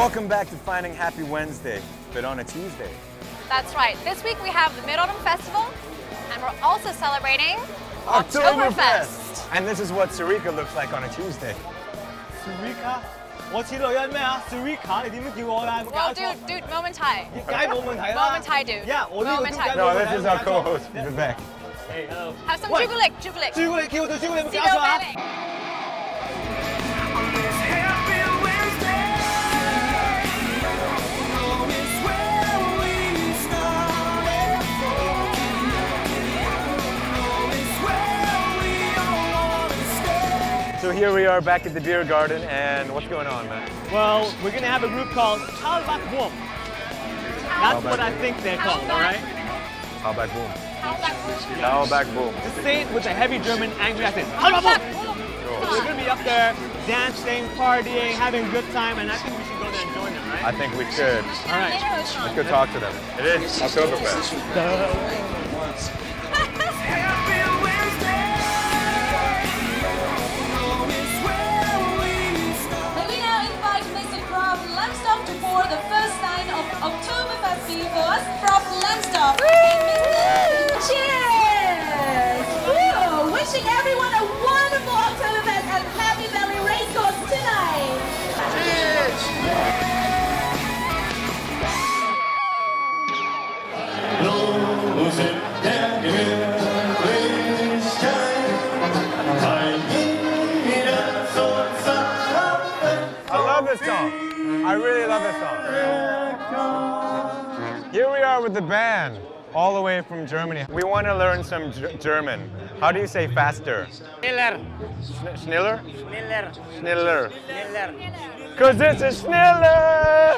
Welcome back to Finding Happy Wednesday, but on a Tuesday. That's right. This week we have the Mid-Autumn Festival, and we're also celebrating Oktoberfest. And this is what Sirika looks like on a Tuesday. Sirika? Well, dude, Momentai. Momentai, dude. Yeah, Momentai. No, this is our co-host from the back. Hey, hello. Have some Jubilik, Jubilik. Jubilik, Jubilik. So here we are back at the Deer Garden, and what's going on, man? Well, we're going to have a group called Talbachbohm. That's what I think they're called, all right? Talbachbohm. Talbachbohm. Just say it with a heavy German angry accent. Talbachbohm! We're going to be up there dancing, partying, having a good time, and I think we should go there and join them, right? I think we should. All right. Let's go talk to them. It is Oktoberfest. Oktoberfest beavers from Lensdorf. Cheers! Woo! Wishing everyone a wonderful Oktoberfest and Happy Valley racecourse tonight. Cheers! I love this song. I really love this song. Here we are with the band, all the way from Germany. We want to learn some German. How do you say faster? Schneller. Schneller? Schneller. Schneller. Schneller. Cause it's a Schneller,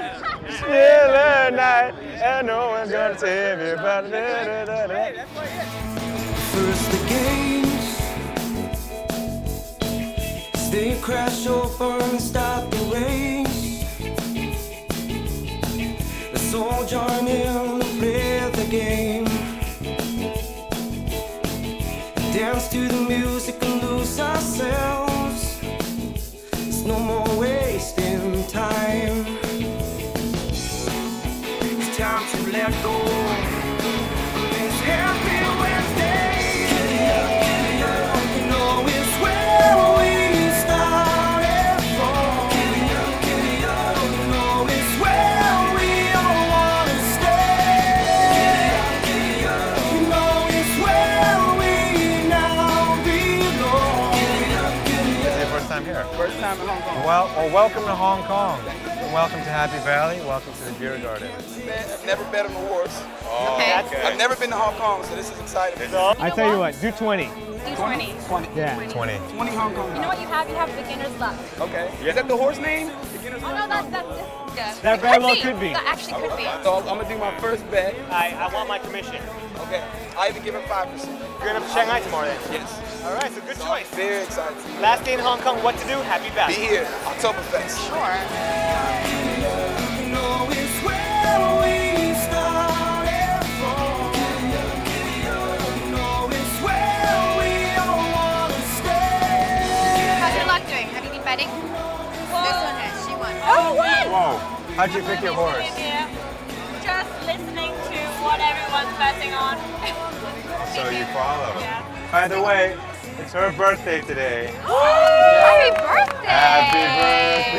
Schneller night, and no one's gonna tell me about it. First the games, they crash over and stop the rain. So join in to play the game. Dance to the music and lose ourselves. There's no more wasting time. It's time to let go. It's Happy Wednesday. Get it up, you know it's where we started from. Get it up, you know it's where. First time in Hong Kong. Well, welcome to Hong Kong. And welcome to Happy Valley. Welcome to the Deer Garden. I've never bet on the wars. Oh, okay. I've never been to Hong Kong, so this is exciting. I tell you what, do 20. Do 20. 20. Yeah. 20 Hong Kong. You know what you have? You have beginner's luck. Okay. Yeah. Is that the horse name? Beginner's luck? Oh, no, that's good. That very well could be. That actually could be. So I'm going to do my first bet. I want my commission. Okay. I even give her 5%. You're going to Shanghai tomorrow then? Yes. All right, so good choice. Very excited. Last day in Hong Kong, what to do? Happy Valley. Be here, Oktoberfest. Sure. You know it's where we started from. You know it's where we all want to stay. How's your luck doing? Have you been betting? Whoa. This one has. She won. Oh, what? Whoa. How'd you pick your horse? Just listening to what everyone's betting on. So you follow. Yeah. By the way, it's her birthday today. Happy birthday! Happy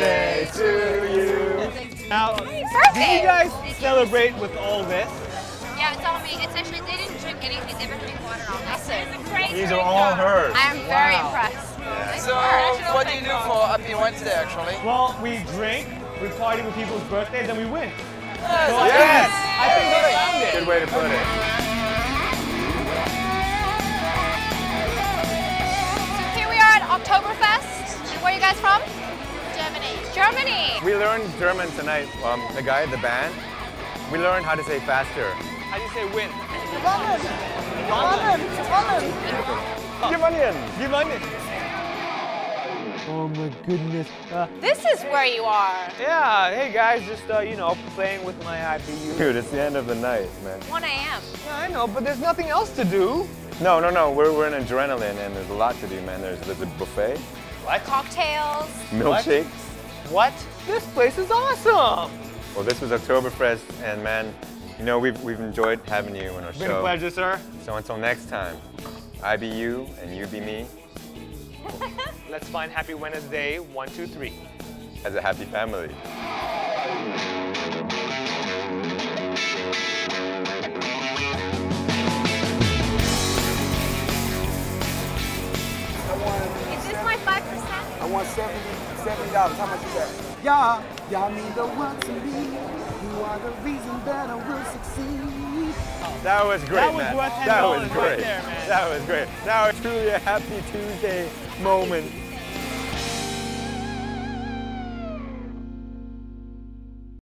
birthday to you. Now, do you guys celebrate with all this? Yeah, it's all me. It's actually, they didn't drink anything. They didn't drink water all night. These are all hers. I'm very impressed. Yeah. So, what do you do for Happy Wednesday, actually? Well, we drink, we party with people's birthdays, and we win. So yes! I think they found it. Good way to put it. Oktoberfest. And where are you guys from? Germany. Germany! We learned German tonight. The guy, the band, we learned how to say faster. How do you say win? Gewonnen! Gewonnen! Gewonnen! Gewonnen! Gewonnen! Oh my goodness. This is where you are. Yeah, hey guys, just, you know, playing with my IBU. Dude, it's the end of the night, man. 1 a.m. Yeah, I know, but there's nothing else to do. No, we're in adrenaline and there's a lot to do, man. There's a buffet. What? Cocktails. Milkshakes. What? This place is awesome. Well, this was Oktoberfest, and man, you know, we've enjoyed having you on our show. It's been a pleasure, sir. So until next time, I be you and you be me. Let's find Happy Wednesday 1, 2, 3. As a happy family. Is this my 5%? I want $70. How much is that? Y'all mean the one to me. You are the reason that I will succeed. Oh, that was great, man. That was worth $10 right there, man. That was great. Now it's truly a happy Tuesday moment.